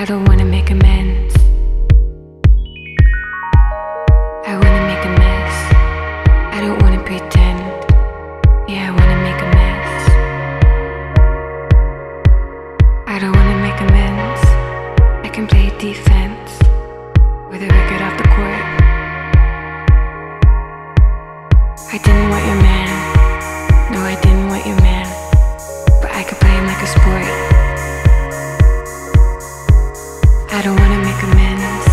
I don't wanna make amends. I wanna make a mess. I don't wanna pretend. Yeah, I wanna make a mess. I don't wanna make amends. I can play defense with a record off the court. I didn't want your man. No, I didn't want your man. But I could play him like a sport. I don't wanna make amends.